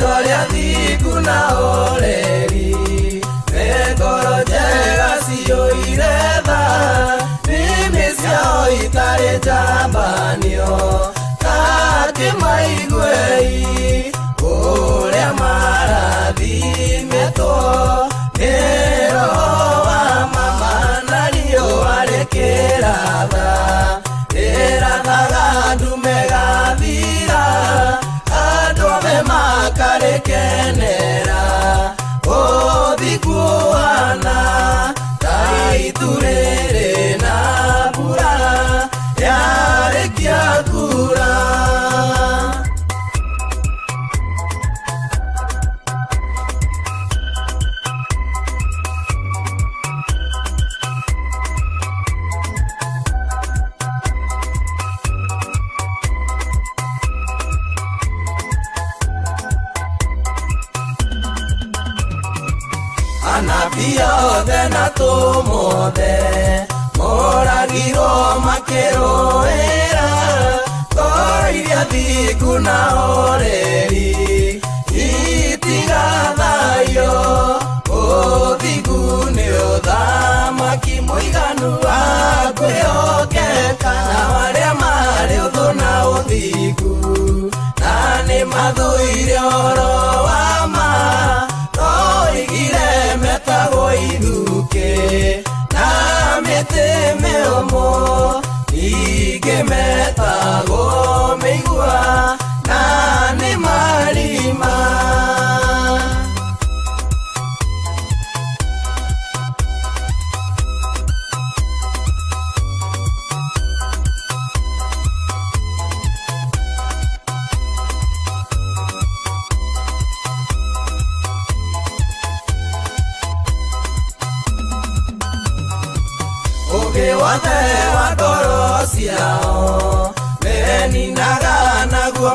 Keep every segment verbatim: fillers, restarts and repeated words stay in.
Andolia tiku na oleri Nekoro jega siyo ireda Nimisio itare jambanio Kake maigwei Ule maradhi meto Nero wa mama nalio alekerada Eradaga dumega vira Makare kenera, o dikuana, tai turere na pura, yare kia kura. Anabia de nato mode, moragiro makero era, koiria diguna oreri, itigada yo, odigune odama kimoiganu akoyoke kanaware amare odona odigu, nane madoire oro ama, Iduke na meteme omo ige meta go meigua na ne marima Watewa korosiao Meni nagana guwa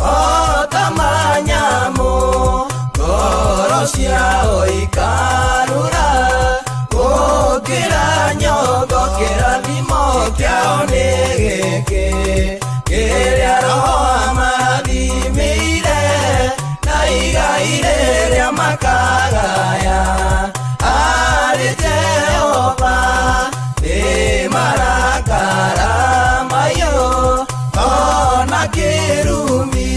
Otamanyamo Korosiao ikarura Kukira nyogo kira limo kiao negeke Kiria roa madimire Iga ya makagaya Arite opa Di marakara mayo Kona kirumi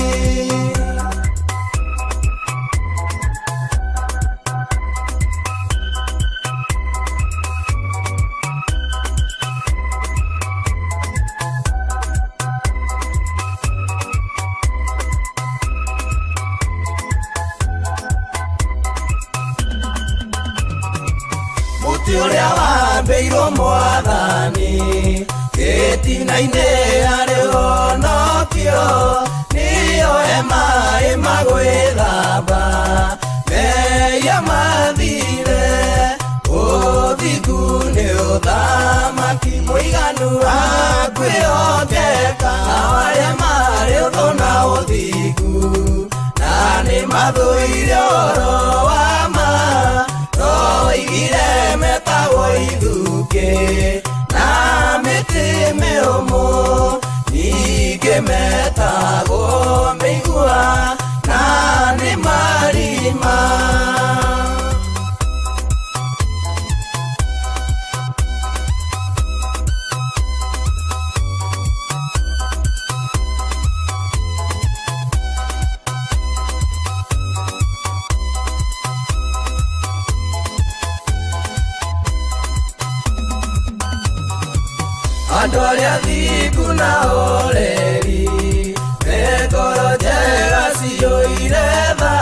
Uria wabeiro mwadhani Ketina inea leo nokio Niyo ema ema gwethaba Meya madhile Udhigune udhama Kimuiganu akwe ogeka Awale mare udhona udhigu Nani madhuile oro wama Oigire meta oiduke na meteme omo Nige meta go meigua na ne marima Andolia diguna oleri Nekoro jega siyo ireda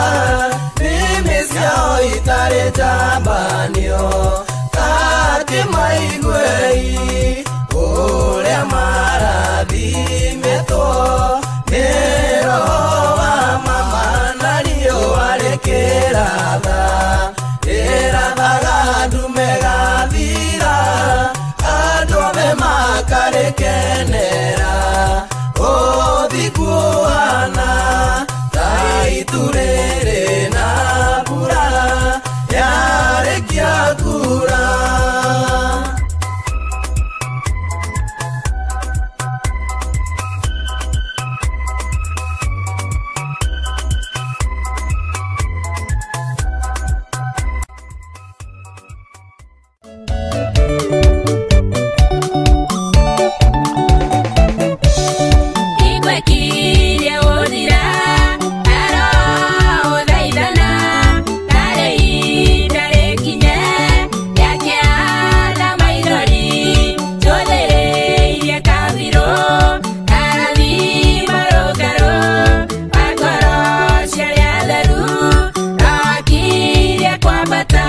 Nimisio itare jambanio Kake maigwei Ule maradhi meto Nero wa mama nalio alekerada Erada gadu megadira Adome makare kenera, odikuana, tai turere na pura, yare kia kura. persahabatan.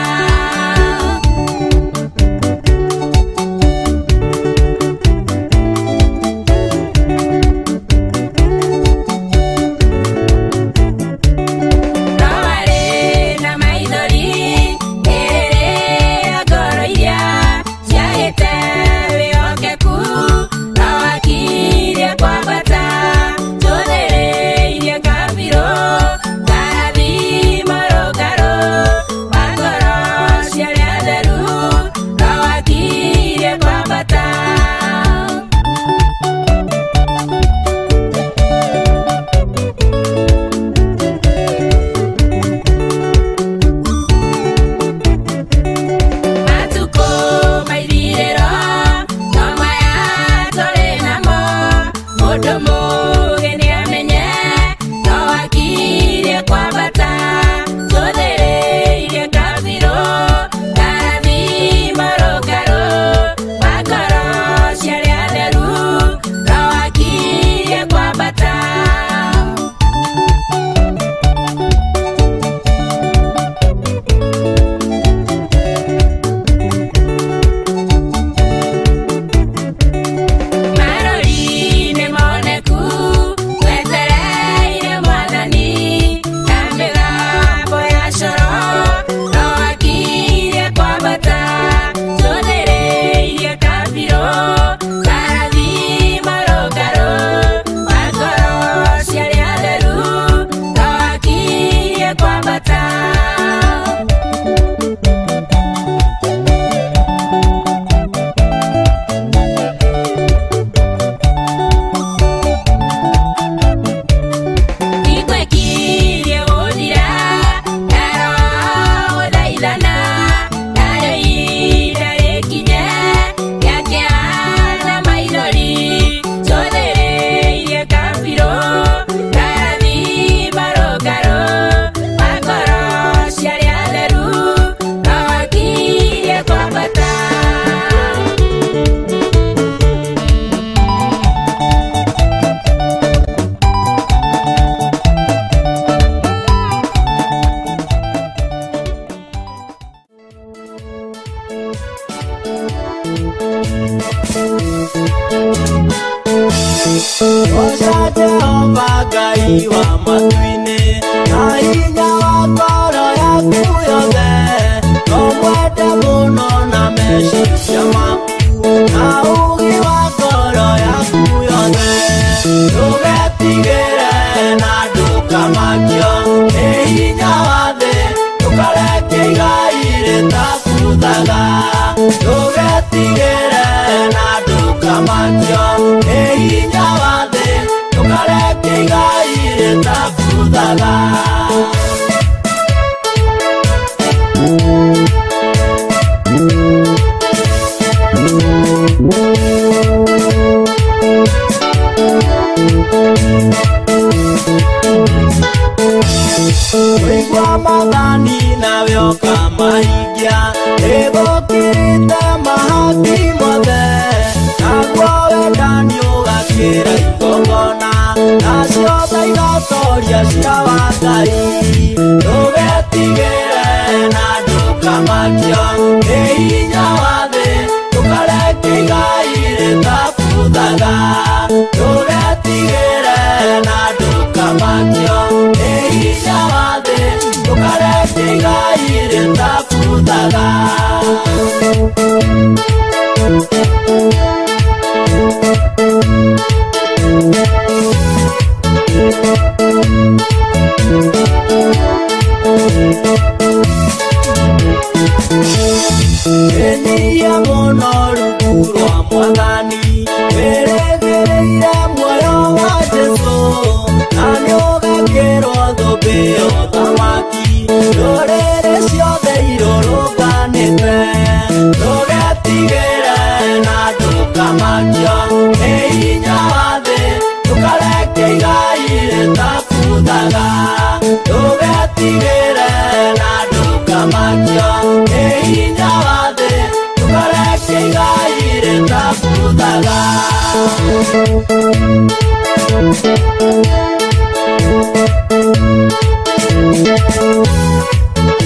Thank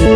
you. Yeah, I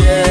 did.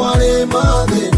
What am I then?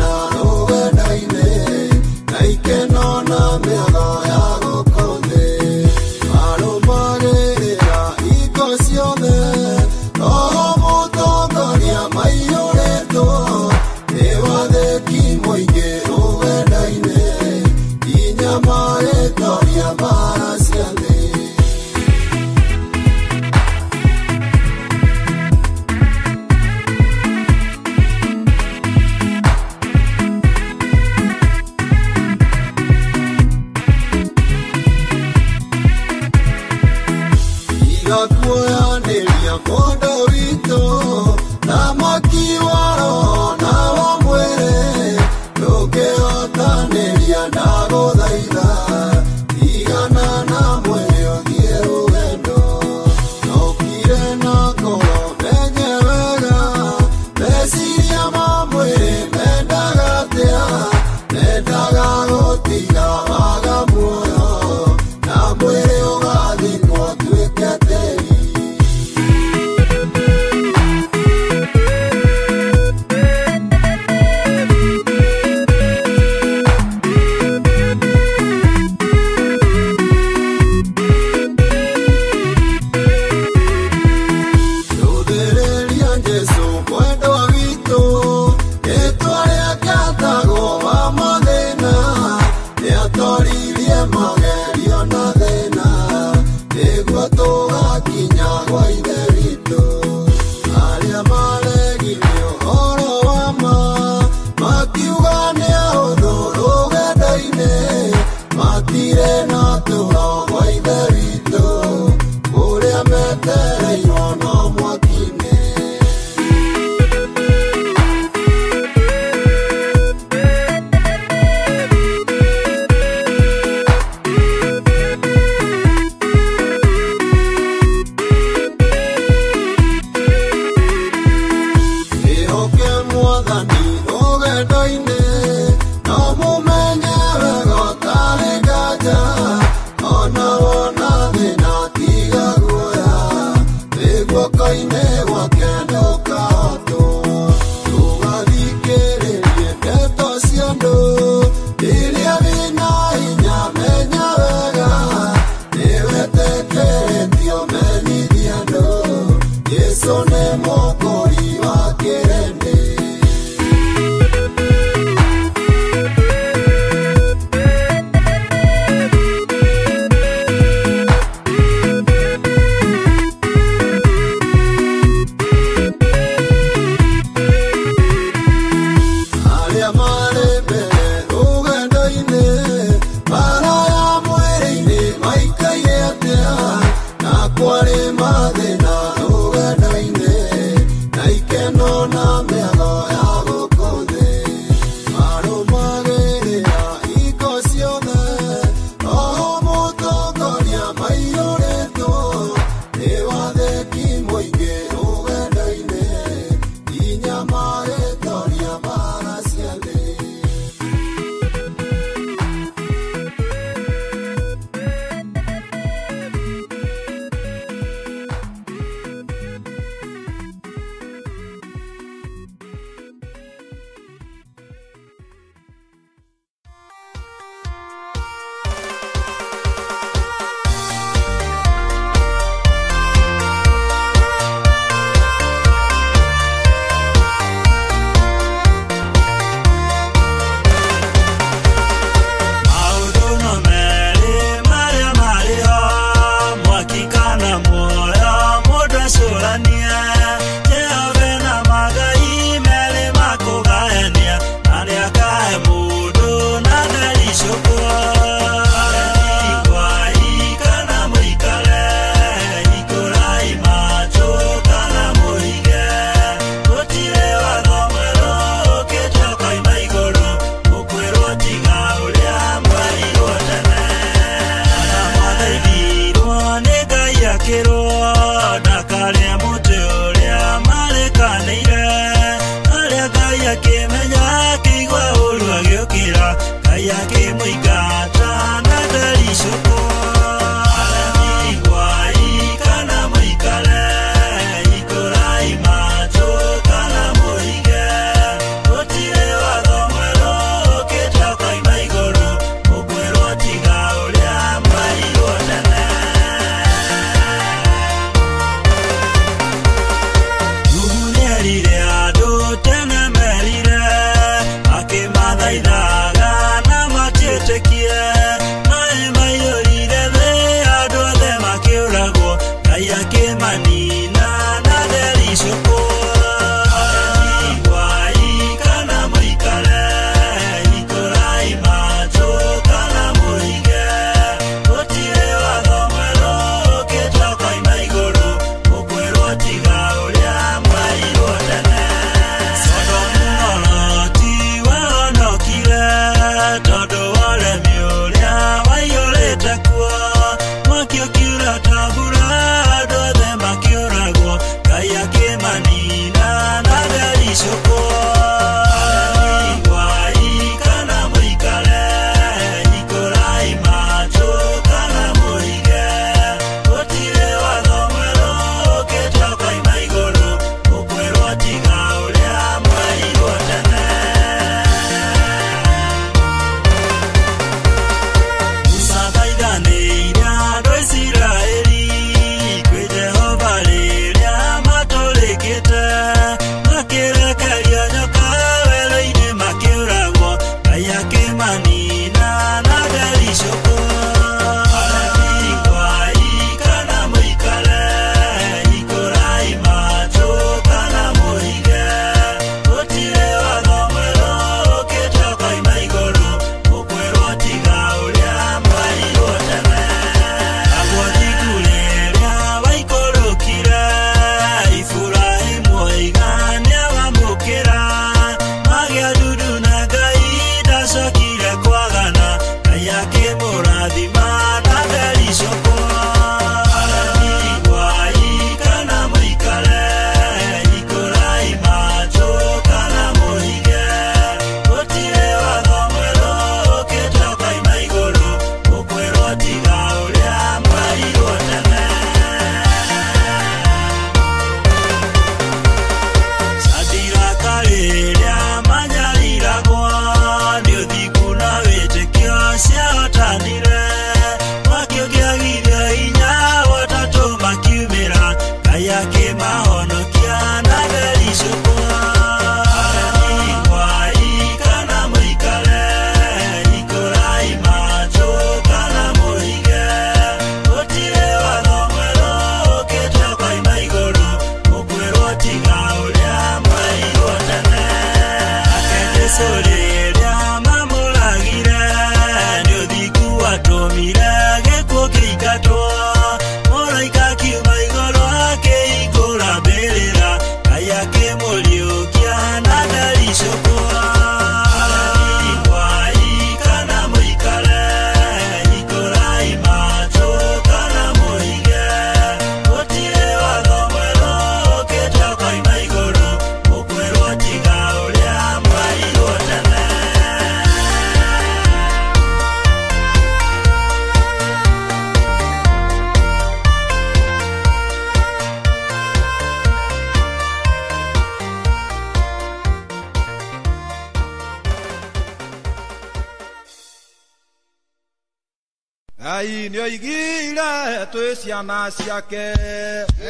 Kaini oigila tusi amasiake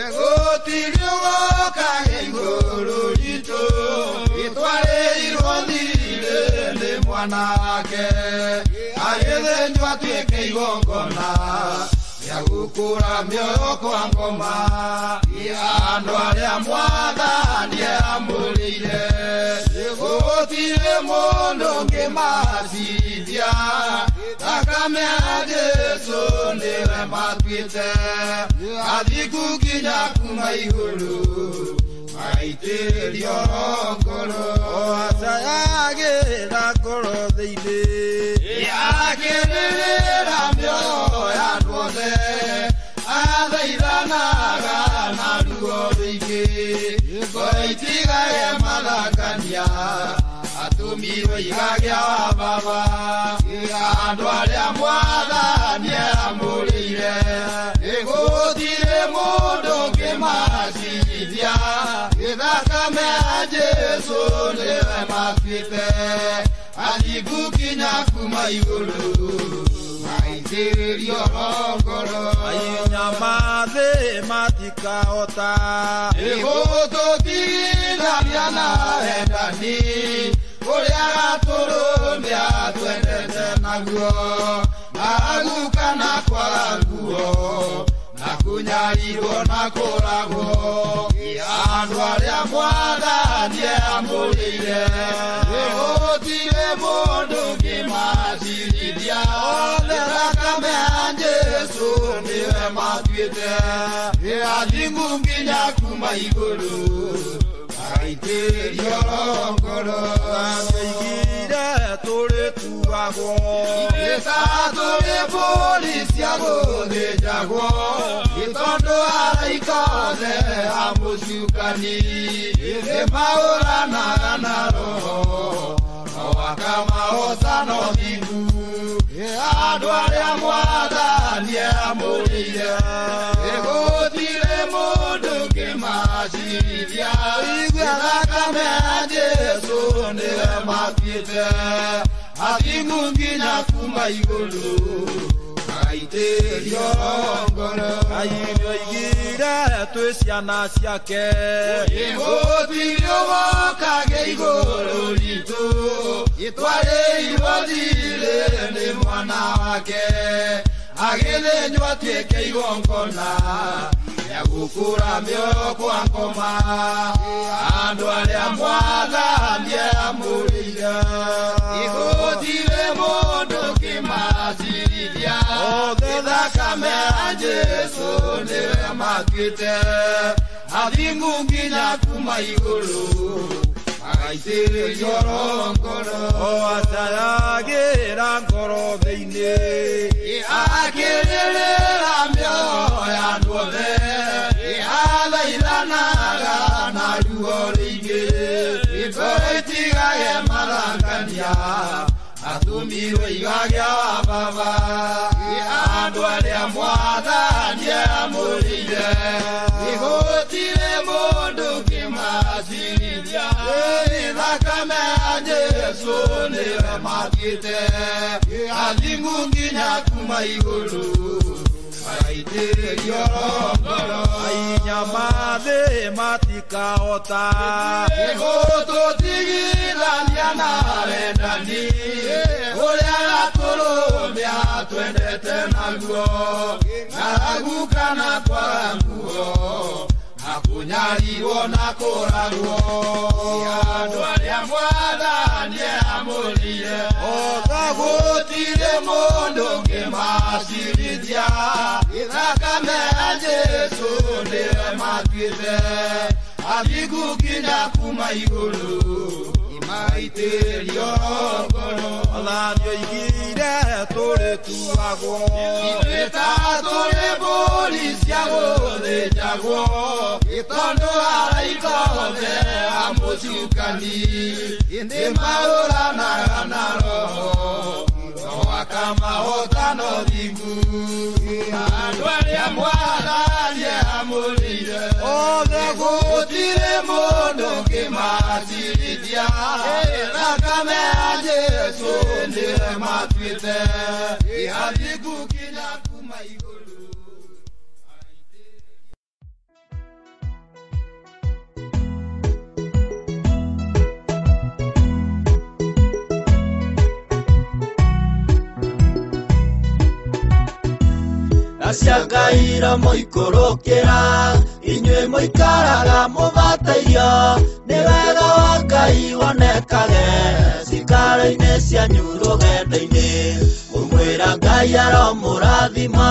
egotilio kahengolo lito itwale irondile le mwanake ayele njwa tuike igongona ya ukura myoko angoma ya andwale amwaga ndiye ambulile egotile mondo ngemazidia takame adeso ndewe matwite adikukinya kuma ihulu maite liyongolo asayage dakoro zeide yakenelera myo yanwose azairanaga naluo zeike koitiga emalakania atumi oigagya baba andwale amwala niamulire egotile mondo kemasidia edakame ajeso lewe mafite adigukinya kuma igulu maizeri orongoro ayinamaze matika ota egototira nyana edani Oleaga toro mea tuendete naguo Naguka nakualaguo Nakunya igo nakolago Ianwale amwada nye amulile Eotile mondo kimazilidia Neraka meanjesu niwe matwite Eadingu mkinya kuma igolu Aite yorongolo asegira tole tuago Esa tole policia bode jago Itondo alaikone amusukani Ise maora na naro Awakama osano dibu Adwale amwada nye amulia Egotile mondo kemasidia Jesu nile mapite Akingunginya kuma igulu Kaite liyongolo Ayinyo igire tuisi anasiake Ingoti liyomoka ge igolo litu Itwale ilwadile ni mwana wake Agele njwa tueke igongona Ya kukura myoko angoma Andwale amwaga nye amulile Igotile mondo kimazilidia Kedakame ajeso niwe makite Adingunginya kuma igulu Aitele yorongolo Oasayage rangoro veine Iakelele ramyo ya nuove Naga na duolige, ipoitiga ya malakania, atumi weyagya baba, iandwale amwada niamulije, ihotile mondo kimazilidia, idakame ajesu niwe matite, adingunginya kuma igulu. Aite yorongolo Ainyamade matika ota Egoto tigila lianare nani Oleaga tolo mea tuendete naguo Naraguka na kwa nguo Nakunyari onakora nguo Iandwale amwada nye amulie Otagotile mondo kemasiridia Idakame ajesu niwe matwite Adigukinya kuma igulu Imaite liyongolo Olanyo igire tole tuago Ibreta tole polisiago de jago Itondo alaikone amusukani Inde maola naganaro Kama otano digu Andwale amwala nye amulile Odegotile mondo kimazilidia Nakame ajesu niwe matwite Ihadigu kinya shagaira moikorokera inywe moikaraga mubataiyo ni wega wa Ngai wonekage cikaro-ini cianyu rugendo-ini umwira Ngai aromurathima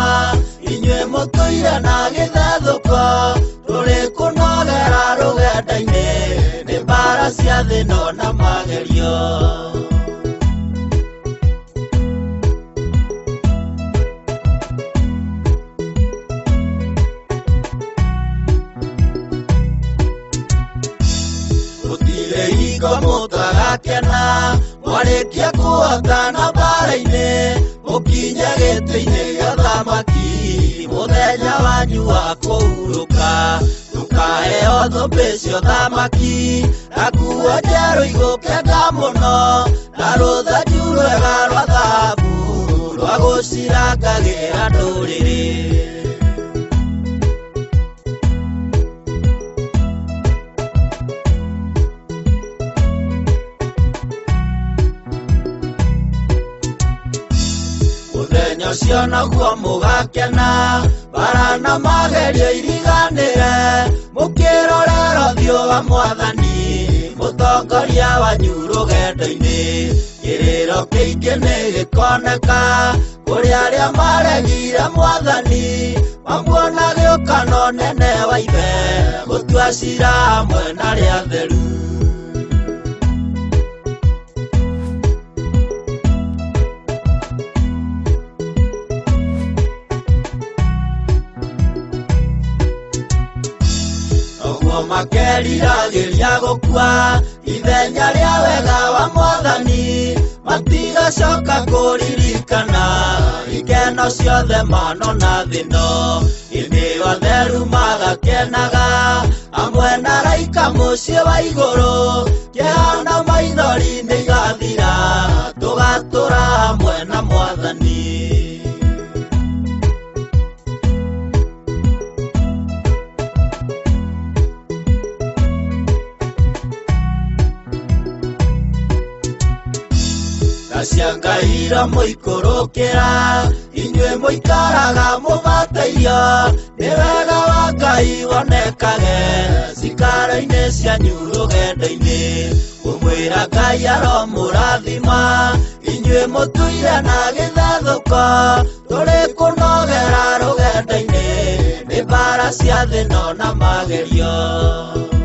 inywe mutuire na githethuko rurikunogera rugendo-ini ni mbara cia thino na magerio. Mutagakena mwarikia kuhotana bara-ini mukinya giti-ini gia thamaki muthenya wanyu wa kuhuruka tukaheo thumbi cio thamaki na nguo njeru igukenda muno na ruthenju rwega rwa thahabu rwa gucirangagira nduriri. Ucio naguo mugakena barana magerio iriganire mukirorera uthio wa Mwathani mutongoria wanyu rugendo-ini kiriro kiingi ni gikoneka kuri aria maregire Mwathani mamuona giuka no nene wa ithe gutua cira hamwe na aria atheru. Makeriragiria gukua ithenya ria wega wa Mwathani matigacoka kuririkana ikeno ciothe mano na thino indi atheru magakenaga amwe na araika mucii wa iguru kihana maithori ni igathira tugatura hamwe na Mwathani. Ciangaira moikorokera inywe moikaraga mubataiyo ni wega wa Ngai wonekage cikaro-ini cianyu rugendo-ini umwira Ngai aromurathima inywe mutuire na githethuko turikunogera rugendo-ini ni mbara cia thino na magerio.